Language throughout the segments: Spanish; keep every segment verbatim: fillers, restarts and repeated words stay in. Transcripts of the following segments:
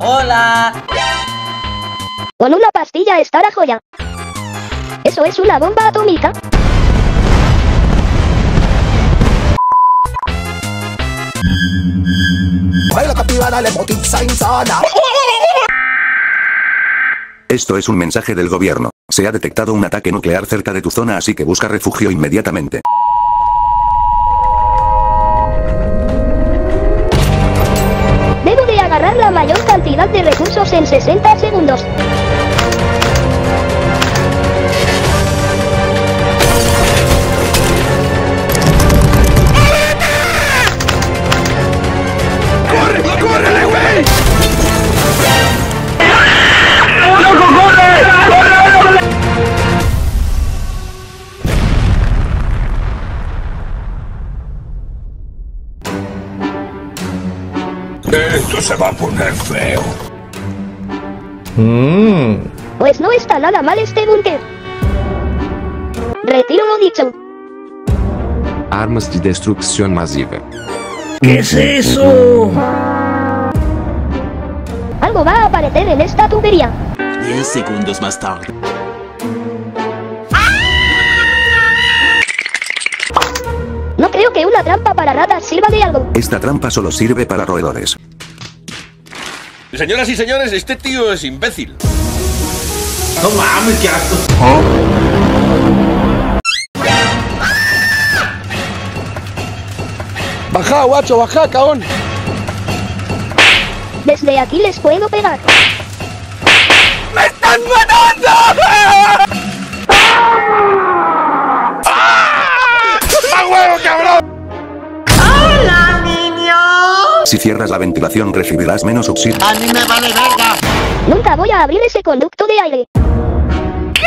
¡Hola! Con una pastilla está la joya. ¿Eso es una bomba atómica? Esto es un mensaje del gobierno. Se ha detectado un ataque nuclear cerca de tu zona, así que busca refugio inmediatamente. Debo de agarrar la mayor cantidad de recursos en sesenta segundos. Esto se va a poner feo. Mm. Pues no está nada mal este búnker. Retiro lo dicho. Armas de destrucción masiva. ¿Qué es eso? Algo va a aparecer en esta tubería. Diez segundos más tarde. No creo que una trampa para ratas sirva de algo. Esta trampa solo sirve para roedores. Señoras y señores, este tío es imbécil. No mames, qué asco. ¿Ah? Baja, guacho, baja, caón. Desde aquí les puedo pegar. ¡Me están matando! ¡Ah! ¡A huevo, cabrón! Si cierras la ventilación recibirás menos oxígeno. ¡A mí me vale verga! Nunca voy a abrir ese conducto de aire. ¿Qué?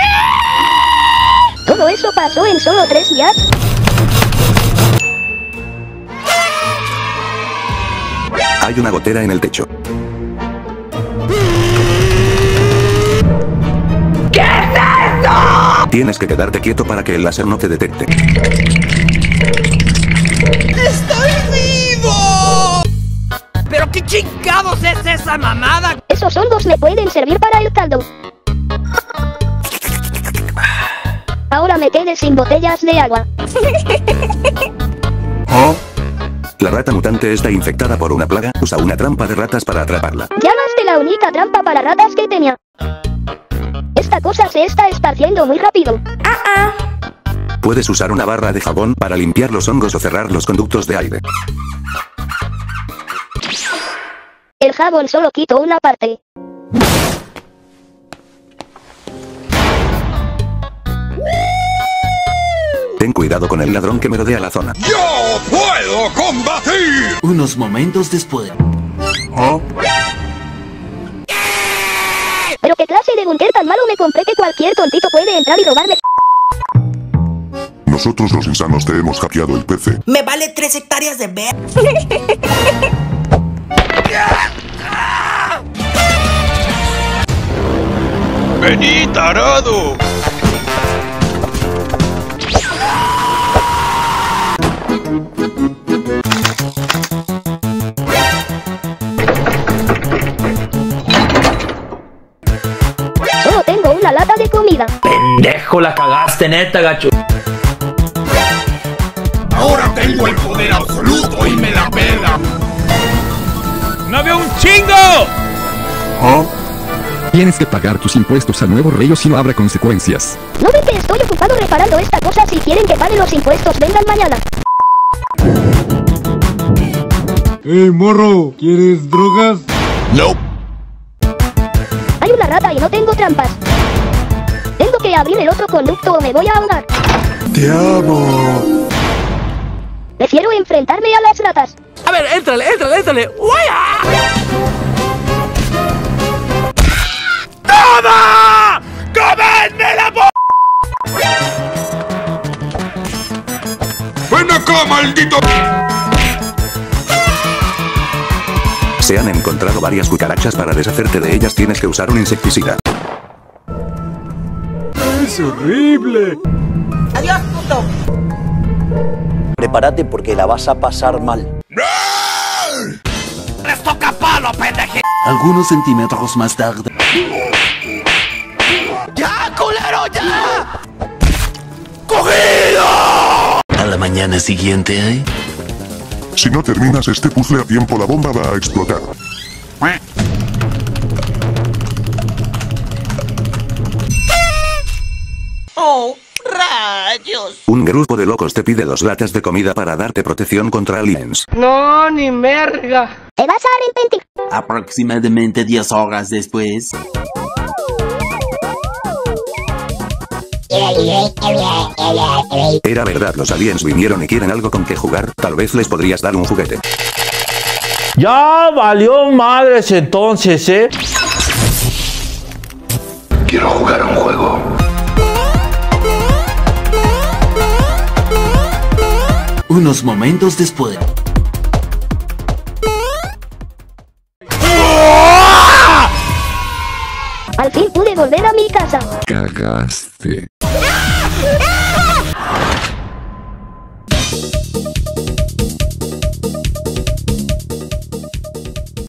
Todo eso pasó en solo tres días. Hay una gotera en el techo. ¿Qué es eso? Tienes que quedarte quieto para que el láser no te detecte. ¡Estoy vivo! ¿Pero qué chingados es esa mamada? Esos hongos me pueden servir para el caldo. Ahora me quedé sin botellas de agua. ¿Oh? La rata mutante está infectada por una plaga. Usa una trampa de ratas para atraparla. Ya gasté la única trampa para ratas que tenía. Esta cosa se está esparciendo muy rápido. Ah, ah. Puedes usar una barra de jabón para limpiar los hongos o cerrar los conductos de aire. El jabón solo quitó una parte. Ten cuidado con el ladrón que merodea la zona. ¡Yo puedo combatir! Unos momentos después. ¿Oh? ¿Pero qué clase de búnker tan malo me compré que cualquier tontito puede entrar y robarme? Nosotros los insanos te hemos hackeado el P C. ¡Me vale tres hectáreas de ver! ¡Vení, tarado! Solo tengo una lata de comida. ¡Pendejo, la cagaste, neta, gacho! Ahora tengo el poder absoluto y me la pela. ¡No veo un chingo! ¿Oh? Tienes que pagar tus impuestos al nuevo rey o si no habrá consecuencias. No ven que estoy ocupado reparando esta cosa. Si quieren que pague los impuestos, vengan mañana. ¡Ey, morro! ¿Quieres drogas? No. Hay una rata y no tengo trampas. Tengo que abrir el otro conducto o me voy a ahogar. Te amo. Prefiero enfrentarme a las ratas. A ver, éntrale, éntrale, éntrale. ¡Uaya! ¡Toma! ¡Comedme la p***! ¡Ven acá, maldito! Se han encontrado varias cucarachas. Para deshacerte de ellas tienes que usar un insecticida. ¡Es horrible! ¡Adiós, puto! Prepárate porque la vas a pasar mal. ¡No! ¡Les toca palo, pendeje! algunos centímetros más tarde. ¡Ya, culero, ya! ¡Cogido! A la mañana siguiente, ¿eh? Si no terminas este puzzle a tiempo, la bomba va a explotar. ¡Oh, rayos! Un grupo de locos te pide dos latas de comida para darte protección contra aliens. ¡No, ni merga! ¡Te vas a arrepentir! Aproximadamente diez horas después... Era verdad, los aliens vinieron y quieren algo con que jugar. Tal vez les podrías dar un juguete. Ya valió madres entonces, ¿eh? Quiero jugar a un juego. Unos momentos después. Al fin pude volver a mi casa. Cagaste.